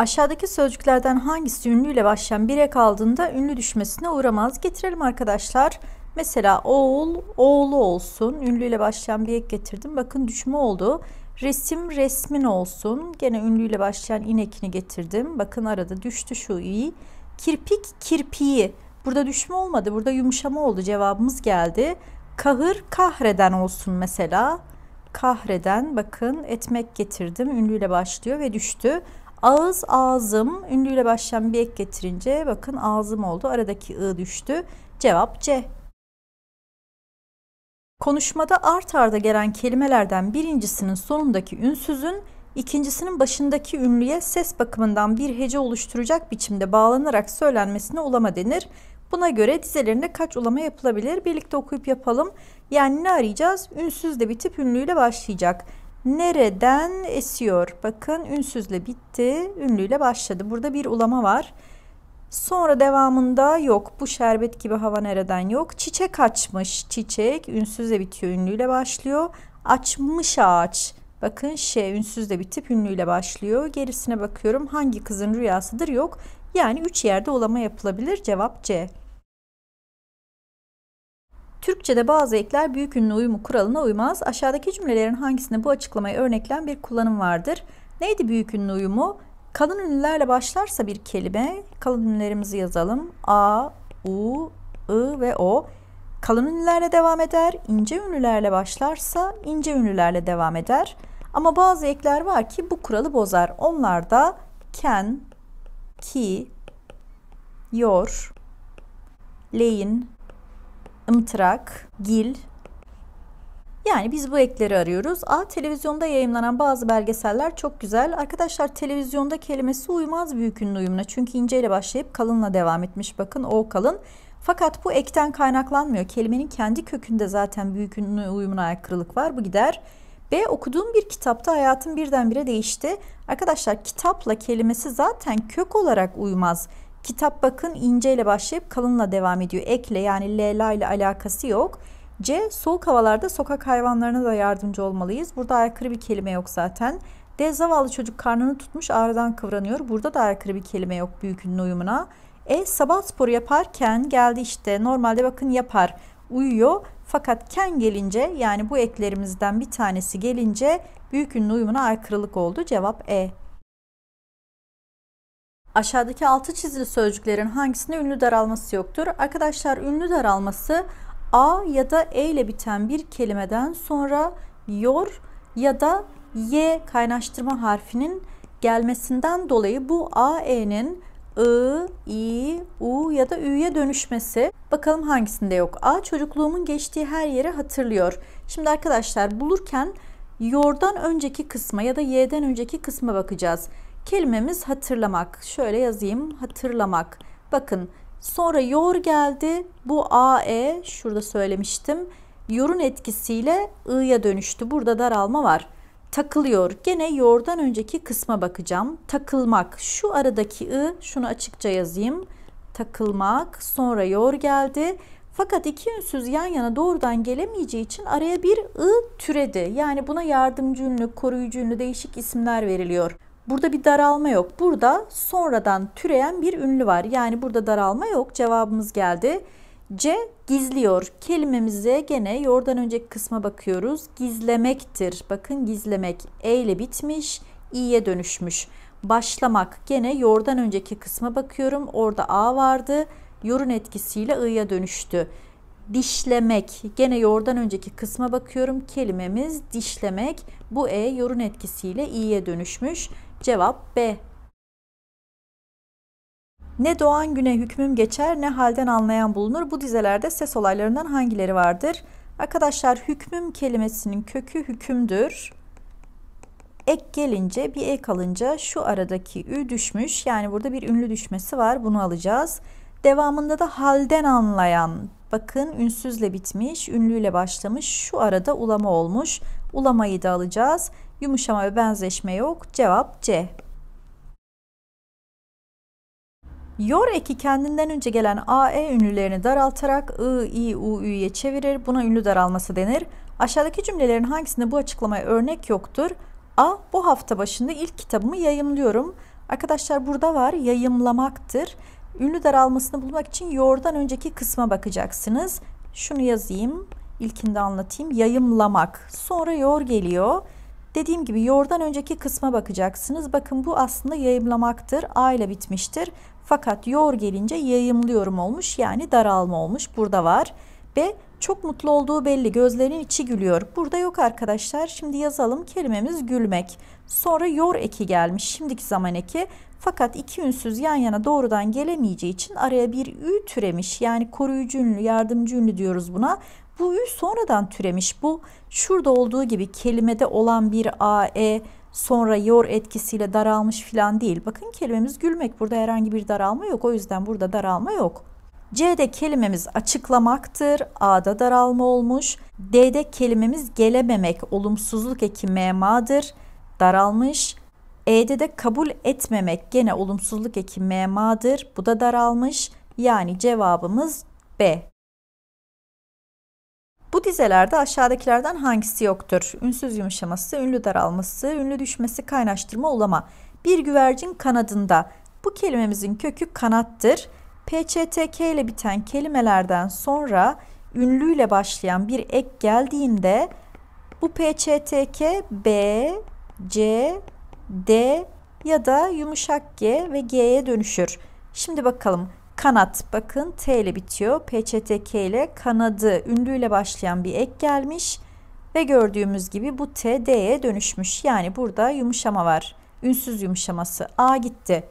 Aşağıdaki sözcüklerden hangisi ünlüyle başlayan bir ek aldığında ünlü düşmesine uğramaz? Getirelim arkadaşlar. Mesela oğul, oğlu olsun. Ünlüyle başlayan bir ek getirdim. Bakın düşme oldu. Resim, resmin olsun. Gene ünlüyle başlayan inekini getirdim. Bakın arada düştü şu i. Kirpik, kirpiği. Burada düşme olmadı. Burada yumuşama oldu. Cevabımız geldi. Kahır, kahreden olsun mesela. Kahreden, bakın etmek getirdim. Ünlüyle başlıyor ve düştü. Ağız, ağzım. Ünlüyle başlayan bir ek getirince bakın ağzım oldu. Aradaki ı düştü. Cevap C. Konuşmada art arda gelen kelimelerden birincisinin sonundaki ünsüzün, ikincisinin başındaki ünlüye ses bakımından bir hece oluşturacak biçimde bağlanarak söylenmesine ulama denir. Buna göre dizelerinde kaç ulama yapılabilir? Birlikte okuyup yapalım. Yani ne arayacağız? Ünsüzle bitip ünlüyle başlayacak. Nereden esiyor? Bakın ünsüzle bitti, ünlüyle başladı. Burada bir ulama var. Sonra devamında yok. Bu şerbet gibi hava nereden yok. Çiçek açmış. Çiçek ünsüzle bitiyor, ünlüyle başlıyor. Açmış ağaç. Bakın şey ünsüzle bitip ünlüyle başlıyor. Gerisine bakıyorum. Hangi kızın rüyasıdır? Yok. Yani 3 yerde ulama yapılabilir. Cevap C. Türkçe'de bazı ekler büyük ünlü uyumu kuralına uymaz. Aşağıdaki cümlelerin hangisinde bu açıklamaya örneklen bir kullanım vardır? Neydi büyük ünlü uyumu? Kalın ünlülerle başlarsa bir kelime, kalın ünlülerimizi yazalım. A, U, I ve O. Kalın ünlülerle devam eder. İnce ünlülerle başlarsa ince ünlülerle devam eder. Ama bazı ekler var ki bu kuralı bozar. Onlar da ken, ki, yor, leyin, ımtırak, gil. Yani biz bu ekleri arıyoruz. A. Televizyonda yayımlanan bazı belgeseller çok güzel. Arkadaşlar televizyonda kelimesi uymaz büyük ünlü uyumuna. Çünkü inceyle başlayıp kalınla devam etmiş. Bakın o kalın. Fakat bu ekten kaynaklanmıyor. Kelimenin kendi kökünde zaten büyük ünlü uyumuna aykırılık var. Bu gider. B. Okuduğum bir kitapta hayatım birdenbire değişti. Arkadaşlar kitapla kelimesi zaten kök olarak uymaz. Kitap bakın inceyle başlayıp kalınla devam ediyor. Ekle yani lela ile alakası yok. C. Soğuk havalarda sokak hayvanlarına da yardımcı olmalıyız. Burada aykırı bir kelime yok zaten. D. Zavallı çocuk karnını tutmuş ağrıdan kıvranıyor. Burada da aykırı bir kelime yok büyük ünlü uyumuna. E. Sabah sporu yaparken geldi işte. Normalde bakın yapar, uyuyor. Fakat ken gelince yani bu eklerimizden bir tanesi gelince büyük ünlü uyumuna aykırılık oldu. Cevap E. Aşağıdaki altı çizili sözcüklerin hangisinde ünlü daralması yoktur? Arkadaşlar ünlü daralması A ya da E ile biten bir kelimeden sonra yor ya da Y kaynaştırma harfinin gelmesinden dolayı bu A-E'nin I, I, U ya da Ü'ye dönüşmesi. Bakalım hangisinde yok? A. Çocukluğumun geçtiği her yeri hatırlıyor. Şimdi arkadaşlar bulurken yordan önceki kısma ya da Y'den önceki kısma bakacağız. Kelimemiz hatırlamak. Şöyle yazayım. Hatırlamak. Bakın. Sonra yor geldi. Bu A-E. Şurada söylemiştim. Yorun etkisiyle I'ya dönüştü. Burada daralma var. Takılıyor. Gene yordan önceki kısma bakacağım. Takılmak. Şu aradaki I. Şunu açıkça yazayım. Takılmak. Sonra yor geldi. Fakat iki ünsüz yan yana doğrudan gelemeyeceği için araya bir I türedi. Yani buna yardımcı ünlü, koruyucu ünlü değişik isimler veriliyor. Burada bir daralma yok. Burada sonradan türeyen bir ünlü var. Yani burada daralma yok. Cevabımız geldi. C. Gizliyor. Kelimemize gene yordan önceki kısma bakıyoruz. Gizlemektir. Bakın gizlemek. E ile bitmiş. İ'ye dönüşmüş. Başlamak. Gene yordan önceki kısma bakıyorum. Orada A vardı. Yorun etkisiyle I'ya dönüştü. Dişlemek. Gene yordan önceki kısma bakıyorum. Kelimemiz dişlemek. Bu E yorun etkisiyle İ'ye dönüşmüş. Cevap B. Ne doğan güne hükmüm geçer, ne halden anlayan bulunur. Bu dizelerde ses olaylarından hangileri vardır? Arkadaşlar hükmüm kelimesinin kökü hükümdür. Ek gelince, bir ek alınca şu aradaki ü düşmüş. Yani burada bir ünlü düşmesi var. Bunu alacağız. Devamında da halden anlayan. Bakın ünsüzle bitmiş, ünlüyle başlamış. Şu arada ulama olmuş. Ulamayı da alacağız. Yumuşama ve benzeşme yok. Cevap C. Yor eki kendinden önce gelen A-E ünlülerini daraltarak I, I, U, Ü'ye çevirir. Buna ünlü daralması denir. Aşağıdaki cümlelerin hangisinde bu açıklamaya örnek yoktur? A. Bu hafta başında ilk kitabımı yayımlıyorum. Arkadaşlar burada var, yayımlamaktır. Ünlü daralmasını bulmak için yoğurdan önceki kısma bakacaksınız. Şunu yazayım, ilkinde anlatayım. Yayımlamak. Sonra yoğur geliyor. Dediğim gibi yoğurdan önceki kısma bakacaksınız. Bakın bu aslında yayımlamaktır. A ile bitmiştir. Fakat yoğur gelince yayımlıyorum olmuş. Yani daralma olmuş. Burada var. B. Çok mutlu olduğu belli. Gözlerinin içi gülüyor. Burada yok arkadaşlar. Şimdi yazalım. Kelimemiz gülmek. Sonra yor eki gelmiş. Şimdiki zaman eki. Fakat iki ünsüz yan yana doğrudan gelemeyeceği için araya bir ü türemiş. Yani koruyucu ünlü, yardımcı ünlü diyoruz buna. Bu ü sonradan türemiş. Bu şurada olduğu gibi kelimede olan bir a, e sonra yor etkisiyle daralmış filan değil. Bakın kelimemiz gülmek. Burada herhangi bir daralma yok. O yüzden burada daralma yok. C'de kelimemiz açıklamaktır. A'da daralma olmuş. D'de kelimemiz gelememek, olumsuzluk eki mema'dır. Daralmış. E'de de kabul etmemek gene olumsuzluk eki mema'dır. Bu da daralmış. Yani cevabımız B. Bu dizelerde aşağıdakilerden hangisi yoktur? Ünsüz yumuşaması, ünlü daralması, ünlü düşmesi, kaynaştırma, ulama. Bir güvercin kanadında. Bu kelimemizin kökü kanattır. PÇTK ile biten kelimelerden sonra ünlü ile başlayan bir ek geldiğinde bu PÇTK B, C, D ya da yumuşak G ve G'ye dönüşür. Şimdi bakalım kanat, bakın T ile bitiyor. PÇTK ile kanadı ünlü ile başlayan bir ek gelmiş ve gördüğümüz gibi bu T D'ye dönüşmüş. Yani burada yumuşama var. Ünsüz yumuşaması. A gitti.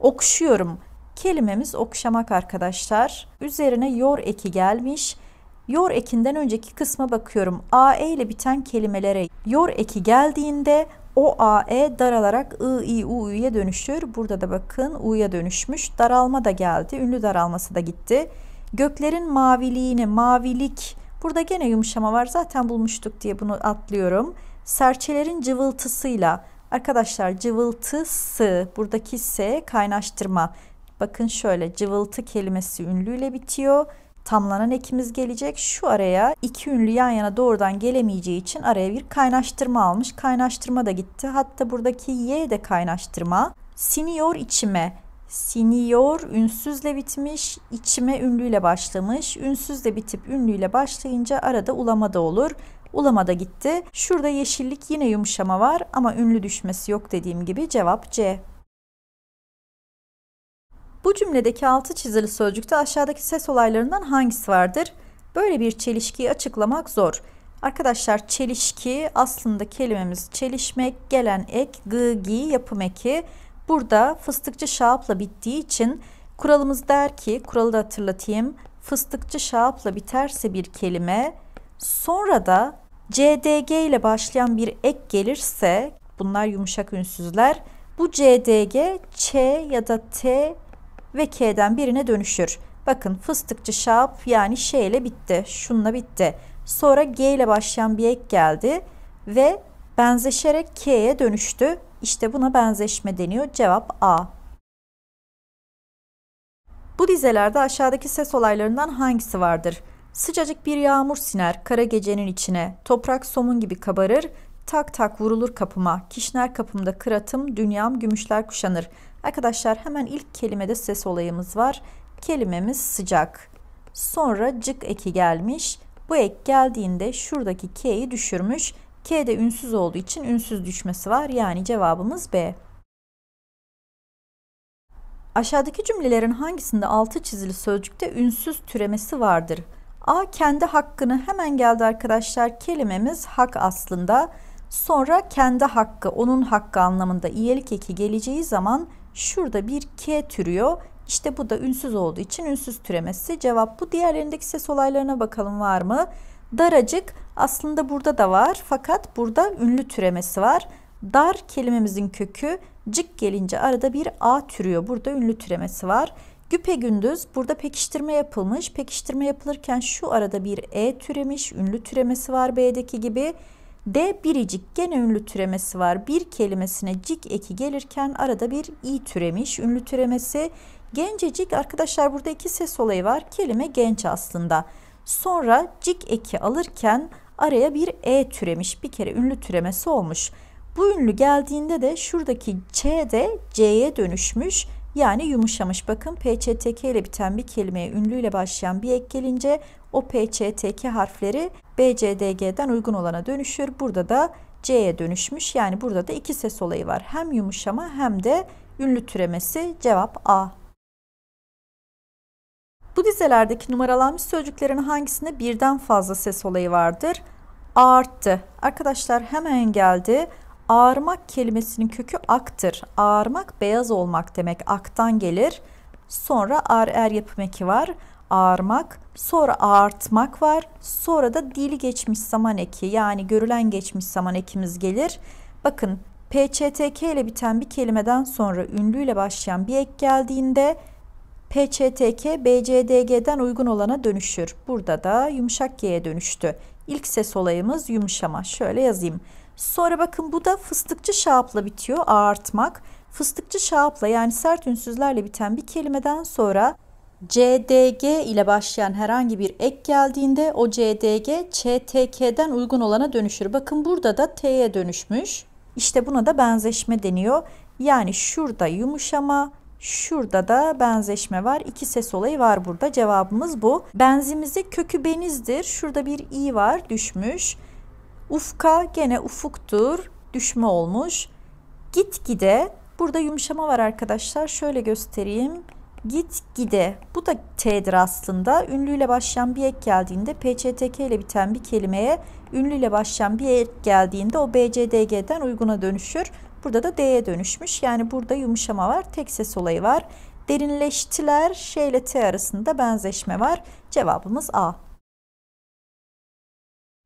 Okşuyorum. Kelimemiz okşamak arkadaşlar. Üzerine yor eki gelmiş. Yor ekinden önceki kısma bakıyorum. AE ile biten kelimelere yor eki geldiğinde o AE daralarak I, I, U, Ü'ye dönüşür. Burada da bakın U'ya dönüşmüş. Daralma da geldi. Ünlü daralması da gitti. Göklerin maviliğini, mavilik. Burada gene yumuşama var. Zaten bulmuştuk diye bunu atlıyorum. Serçelerin cıvıltısıyla. Arkadaşlar cıvıltısı. Buradaki S kaynaştırma. Bakın şöyle cıvıltı kelimesi ünlüyle bitiyor. Tamlanan ekimiz gelecek. Şu araya iki ünlü yan yana doğrudan gelemeyeceği için araya bir kaynaştırma almış. Kaynaştırma da gitti. Hatta buradaki y de kaynaştırma. Siniyor içime. Siniyor ünsüzle bitmiş. İçime ünlüyle başlamış. Ünsüzle bitip ünlüyle başlayınca arada ulama da olur. Ulama da gitti. Şurada yeşillik yine yumuşama var ama ünlü düşmesi yok dediğim gibi cevap C. Bu cümledeki altı çizili sözcükte aşağıdaki ses olaylarından hangisi vardır? Böyle bir çelişkiyi açıklamak zor. Arkadaşlar çelişki aslında kelimemiz çelişmek, gelen ek, gı, gi yapım eki. Burada fıstıkçı şaapla bittiği için kuralımız der ki, kuralı da hatırlatayım. Fıstıkçı şaapla biterse bir kelime, sonra da cdg ile başlayan bir ek gelirse, bunlar yumuşak ünsüzler, bu cdg, ç ya da t ve K'den birine dönüşür. Bakın fıstıkçı şap yani şey ile bitti. Şununla bitti. Sonra G ile başlayan bir ek geldi. Ve benzeşerek K'ye dönüştü. İşte buna benzeşme deniyor. Cevap A. Bu dizelerde aşağıdaki ses olaylarından hangisi vardır? Sıcacık bir yağmur siner kara gecenin içine. Toprak somun gibi kabarır. Tak tak vurulur kapıma. Kişner kapımda kıratım, dünyam gümüşler kuşanır. Arkadaşlar hemen ilk kelimede ses olayımız var. Kelimemiz sıcak. Sonra cık eki gelmiş. Bu ek geldiğinde şuradaki K'yi düşürmüş. K de ünsüz olduğu için ünsüz düşmesi var. Yani cevabımız B. Aşağıdaki cümlelerin hangisinde altı çizili sözcükte ünsüz türemesi vardır? A. Kendi hakkını hemen geldi arkadaşlar. Kelimemiz hak aslında. Sonra kendi hakkı, onun hakkı anlamında iyelik eki geleceği zaman şurada bir K türüyor. İşte bu da ünsüz olduğu için ünsüz türemesi. Cevap bu. Diğerlerindeki ses olaylarına bakalım var mı? Daracık aslında burada da var fakat burada ünlü türemesi var. Dar kelimemizin kökü cık gelince arada bir A türüyor. Burada ünlü türemesi var. Güpegündüz burada pekiştirme yapılmış. Pekiştirme yapılırken şu arada bir E türemiş. Ünlü türemesi var B'deki gibi. D biricik gene ünlü türemesi var. Bir kelimesine cik eki gelirken arada bir i türemiş. Ünlü türemesi. Gencecik arkadaşlar burada iki ses olayı var. Kelime genç aslında. Sonra cik eki alırken araya bir e türemiş. Bir kere ünlü türemesi olmuş. Bu ünlü geldiğinde de şuradaki Ç de C'ye dönüşmüş, yani yumuşamış. Bakın PÇTK ile biten bir kelimeye ünlüyle başlayan bir ek gelince o PÇTK harfleri BCDG'den uygun olana dönüşür. Burada da C'ye dönüşmüş, yani burada da iki ses olayı var. Hem yumuşama hem de ünlü türemesi. Cevap A. Bu dizelerdeki numaralanmış sözcüklerin hangisinde birden fazla ses olayı vardır? Arttı. Arkadaşlar hemen geldi. Ağarmak kelimesinin kökü aktır. Ağarmak beyaz olmak demek. Aktan gelir. Sonra ar er yapım eki var. Ağarmak. Sonra ağartmak var. Sonra da dil geçmiş zaman eki, yani görülen geçmiş zaman ekimiz gelir. Bakın PÇTK ile biten bir kelimeden sonra ünlüyle başlayan bir ek geldiğinde PÇTK BCDG'den uygun olana dönüşür. Burada da yumuşak G'ye dönüştü. İlk ses olayımız yumuşama. Şöyle yazayım. Sonra bakın bu da fıstıkçı şaapla bitiyor. Ağartmak. Fıstıkçı şaapla, yani sert ünsüzlerle biten bir kelimeden sonra CDG ile başlayan herhangi bir ek geldiğinde o CDG ÇTK'den uygun olana dönüşür. Bakın burada da T'ye dönüşmüş. İşte buna da benzeşme deniyor. Yani şurada yumuşama, şurada da benzeşme var. İki ses olayı var burada. Cevabımız bu. Benzimizi kökü benizdir. Şurada bir i var, düşmüş. Ufka gene ufuktur, düşme olmuş. Gitgide, burada yumuşama var arkadaşlar. Şöyle göstereyim. Gitgide, bu da T'dir aslında. Ünlüyle başlayan bir ek geldiğinde PÇTK ile biten bir kelimeye ünlüyle başlayan bir ek geldiğinde o BCDG'den uyguna dönüşür. Burada da D'ye dönüşmüş. Yani burada yumuşama var. Tek ses olayı var. Derinleştiler. Ş ile T arasında benzeşme var. Cevabımız A.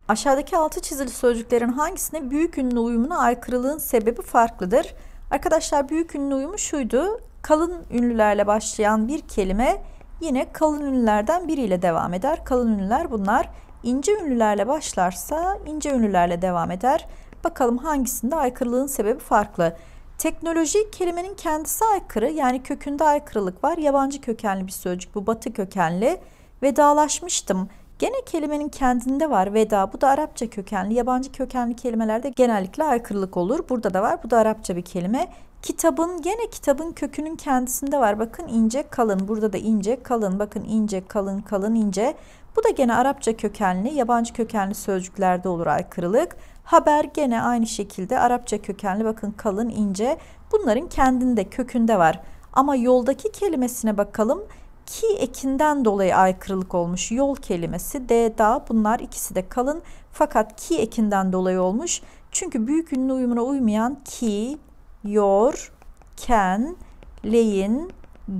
Aşağıdaki altı çizili sözcüklerin hangisinde büyük ünlü uyumuna aykırılığın sebebi farklıdır? Arkadaşlar büyük ünlü uyumu şuydu. Kalın ünlülerle başlayan bir kelime yine kalın ünlülerden biriyle devam eder. Kalın ünlüler bunlar. İnce ünlülerle başlarsa ince ünlülerle devam eder. Bakalım hangisinde aykırılığın sebebi farklı. Teknoloji kelimenin kendisi aykırı, yani kökünde aykırılık var. Yabancı kökenli bir sözcük bu, batı kökenli. Vedalaşmıştım. Gene kelimenin kendinde var veda, bu da Arapça kökenli. Yabancı kökenli kelimelerde genellikle aykırılık olur. Burada da var, bu da Arapça bir kelime. Kitabın, gene kitabın kökünün kendisinde var. Bakın ince kalın, burada da ince kalın, bakın ince kalın kalın ince. Bu da gene Arapça kökenli, yabancı kökenli sözcüklerde olur aykırılık. Haber gene aynı şekilde Arapça kökenli, bakın kalın ince. Bunların kendinde, kökünde var. Ama yoldaki kelimesine bakalım. Ki ekinden dolayı aykırılık olmuş. Yol kelimesi, de, da, bunlar ikisi de kalın. Fakat ki ekinden dolayı olmuş. Çünkü büyük ünlü uyumuna uymayan ki, yor, ken, leyin,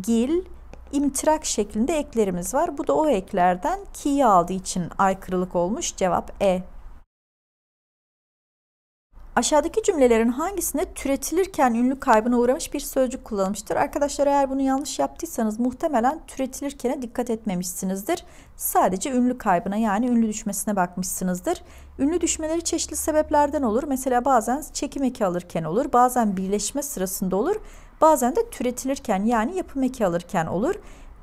gil, imtirak şeklinde eklerimiz var. Bu da o eklerden ki'yi aldığı için aykırılık olmuş. Cevap E. Aşağıdaki cümlelerin hangisinde türetilirken ünlü kaybına uğramış bir sözcük kullanılmıştır? Arkadaşlar eğer bunu yanlış yaptıysanız muhtemelen türetilirkene dikkat etmemişsinizdir. Sadece ünlü kaybına, yani ünlü düşmesine bakmışsınızdır. Ünlü düşmeleri çeşitli sebeplerden olur. Mesela bazen çekim eki alırken olur, bazen birleşme sırasında olur, bazen de türetilirken, yani yapım eki alırken olur.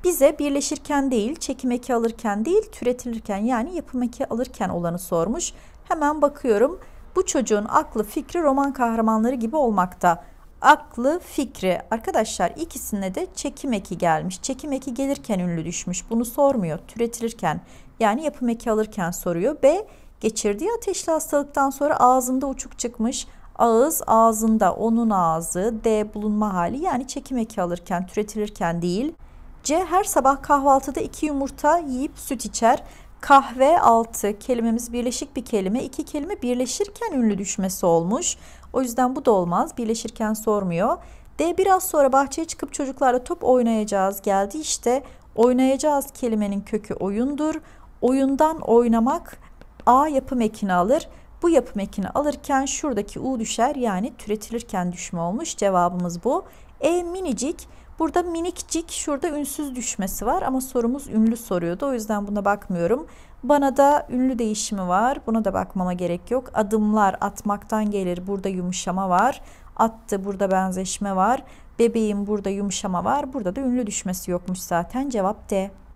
Bize birleşirken değil, çekim eki alırken değil, türetilirken, yani yapım eki alırken olanı sormuş. Hemen bakıyorum. Bu çocuğun aklı fikri roman kahramanları gibi olmakta. Aklı fikri. Arkadaşlar ikisine de çekim eki gelmiş. Çekim eki gelirken ünlü düşmüş. Bunu sormuyor. Türetilirken, yani yapım eki alırken soruyor. B. Geçirdiği ateşli hastalıktan sonra ağzında uçuk çıkmış. Ağız ağzında, onun ağzı. D. Bulunma hali, yani çekim eki alırken, türetilirken değil. C. Her sabah kahvaltıda 2 yumurta yiyip süt içer. Kahve altı kelimemiz birleşik bir kelime. İki kelime birleşirken ünlü düşmesi olmuş. O yüzden bu da olmaz. Birleşirken sormuyor. D. Biraz sonra bahçeye çıkıp çocuklarla top oynayacağız geldi. İşte oynayacağız kelimenin kökü oyundur. Oyundan oynamak A yapım ekini alır. Bu yapım ekini alırken şuradaki U düşer, yani türetilirken düşme olmuş. Cevabımız bu. E. Minicik. Burada minikcik, şurada ünsüz düşmesi var ama sorumuz ünlü soruyordu. O yüzden buna bakmıyorum. Bana da ünlü değişimi var. Buna da bakmama gerek yok. Adımlar atmaktan gelir. Burada yumuşama var. Attı, burada benzeşme var. Bebeğim, burada yumuşama var. Burada da ünlü düşmesi yokmuş zaten. Cevap D.